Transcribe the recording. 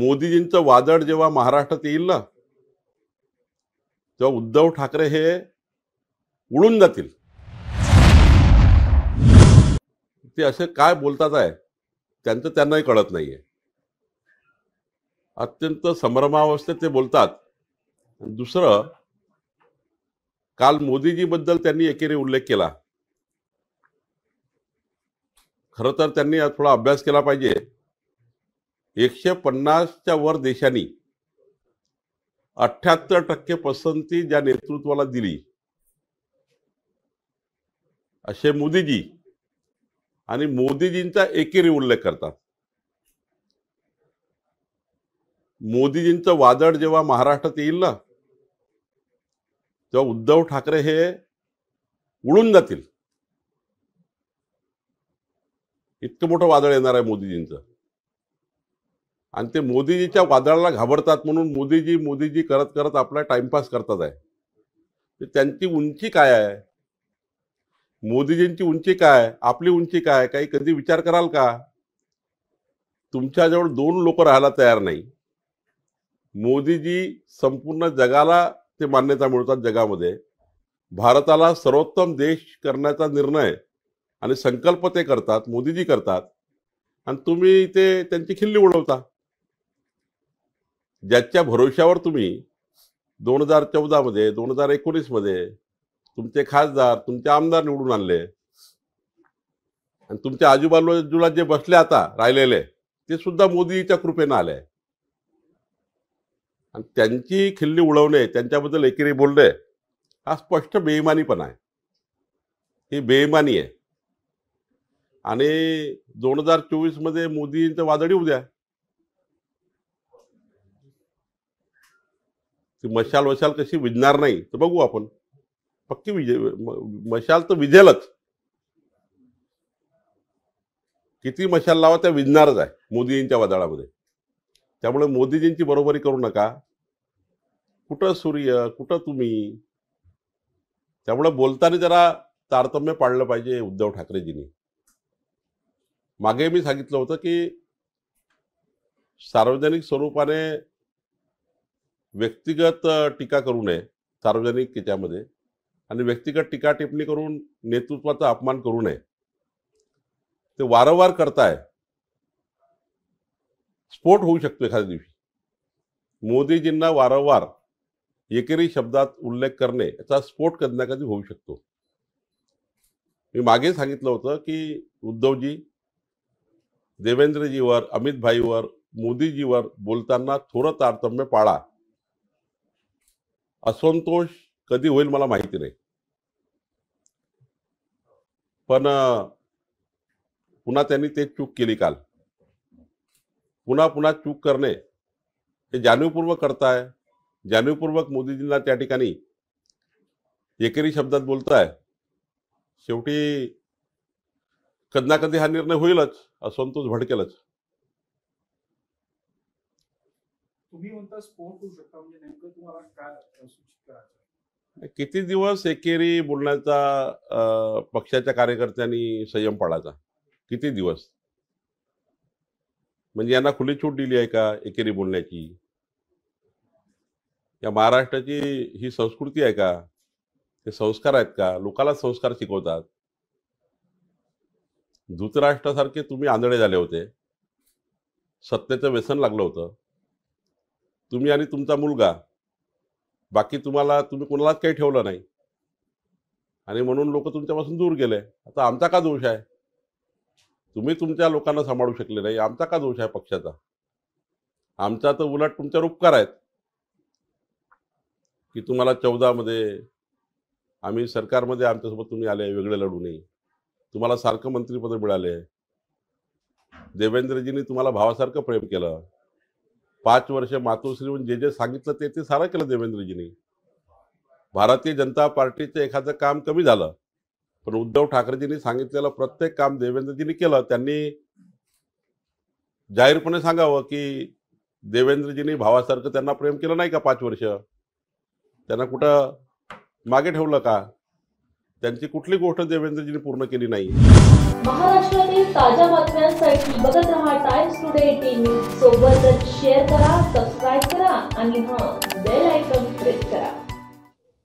मोदीजींचं वादळ जेव्हा महाराष्ट्रात येईल ना तेव्हा उद्धव ठाकरे हे उडून जातील। ते असे काय बोलतात आहे त्यांचं त्यांनाही कळत नाहीये। अत्यंत संभ्रमावस्थेत ते बोलतात। दुसरं, काल मोदीजीबद्दल त्यांनी एकेरी उल्लेख केला। खरं तर त्यांनी थोडा अभ्यास केला पाहिजे। 150च्या वर देशांनी 78% पसंती ज्या नेतृत्वाला दिली असे मोदीजी आणि मोदीजींचा एकेरी उल्लेख करतात। मोदीजींचं वादळ जेव्हा महाराष्ट्रात येईल ना तेव्हा उद्धव ठाकरे हे उडून जातील। इतकं मोठं वादळ येणार आहे मोदीजींचं। आणि ते मोदीजीच्या वादळाला घाबरतात म्हणून मोदीजी मोदीजी करत करत आपला टाइमपास करतात आहे। त्यांची उंची काय आहे, मोदीजींची उंची काय, आपली उंची काय, काही कधी विचार कराल का? तुमच्याजवळ दोन लोक राहायला तयार नाही। मोदीजी संपूर्ण जगाला ते मान्यता मिळतात। जगामध्ये भारताला सर्वोत्तम देश करण्याचा निर्णय आणि संकल्प ते करतात, मोदीजी करतात। आणि तुम्ही ते त्यांची खिल्ली उडवता। ज्याच्या भरोशावर तुम्ही 2014 मध्ये 2019 मध्ये तुमचे खासदार तुमचे आमदार निवडून आणले आणि तुमच्या आजूबाजूला जे बसले आता राहिलेले ते सुद्धा मोदीजीच्या कृपेने आले। आणि त्यांची खिल्ली उडवणे, त्यांच्याबद्दल एकेरी बोलणे हा स्पष्ट बेईमानीपणा आहे। ही बेईमानी आहे। आणि 2024 मध्ये मोदींचं वादळ उद्या ती मशाल वशाल कशी विझणार नाही तर बघू आपण। पक्की मशाल तर विझेलच, किती मशाल लावा त्या विझणारच आहे मोदींच्या वादळामध्ये। त्यामुळे मोदीजींची बरोबरी करू नका। कुठं सूर्य कुठं तुम्ही। त्यामुळे बोलताना जरा तारतम्य पाळलं पाहिजे उद्धव ठाकरेजींनी। मागे मी सांगितलं होतं की सार्वजनिक स्वरूपाने व्यक्तिगत टीका करू नये सार्वजनिक कीच्यामध्ये, आणि व्यक्तिगत टीका टिप्पणी करून नेतृत्वाचा अपमान करू नये। ते वारंवार करताय, स्फोट होऊ शकतो एखाद्या दिवशी। मोदीजींना वारंवार एकेरी शब्दात उल्लेख करणे याचा स्फोट कधी कधी होऊ शकतो। मी मागे सांगितलं होतं की उद्धवजी देवेंद्रजीवर अमित भाईवर मोदीजीवर बोलताना थोडं तारतम्य पाळा। असंतोष कधी होईल मला माहिती नाही, पण पुन्हा त्यांनी ते चूक केली काल। पुन्हा पुन्हा चूक करणे हे जाणीवपूर्वक करताय। जाणीवपूर्वक मोदीजींना त्या ठिकाणी एकेरी शब्दात बोलताय। शेवटी कधी ना कधी हा निर्णय होईलच, असंतोष भडकेलच। किती दिवस एकेरी बोलण्याचा पक्षाच्या कार्यकर्त्यांनी संयम पाळायचा? किती दिवस? म्हणजे यांना खुली छूट दिली आहे का एकेरी बोलण्याची? या महाराष्ट्राची ही संस्कृती आहे का? ते संस्कार आहेत का? लोकाला संस्कार शिकवतात। धृतराष्ट्रासारखे तुम्ही आंधळे झाले होते, सत्तेचं व्यसन लागलं होतं तुम्ही आणि तुमचा मुलगा। बाकी तुम्ही कोणालाच काही ठेवलं नाही आणि म्हणून लोक तुमच्यापासून दूर गेले। आता आमचा का दोष आहे? तुम्ही तुमच्या लोकांना सांभाळू शकले नाही, आमचा का दोष आहे पक्षाचा? आमचा तर उलट तुमच्यावर उपकार आहेत की तुम्हाला 2014 मध्ये आम्ही सरकारमध्ये आमच्यासोबत तुम्ही आले, वेगळे लढू नये, तुम्हाला सारखं मंत्रिपद मिळाले, देवेंद्रजींनी तुम्हाला भावासारखं प्रेम केलं, 5 वर्ष मातोश्रीहून जे जे सांगितलं ते सारं केलं देवेंद्रजींनी। भारतीय जनता पार्टीचं एखादं काम कमी झालं पण उद्धव ठाकरेजींनी सांगितलेलं प्रत्येक काम देवेंद्रजींनी केलं। त्यांनी जाहीरपणे सांगावं की देवेंद्रजींनी भावासारखं त्यांना प्रेम केलं नाही का 5 वर्ष? त्यांना कुठं मागे ठेवलं का? त्यांची कुठली गोष्ट देवेंद्रजींनी पूर्ण केली नाही। महाराष्ट्रातील ताज्या बातम्यांसाठी बघत रहा टाइम्स टुडे टीव्ही सोबतच शेअर करा, सबस्क्राइब करा आणि बेल आयकॉन क्लिक करा।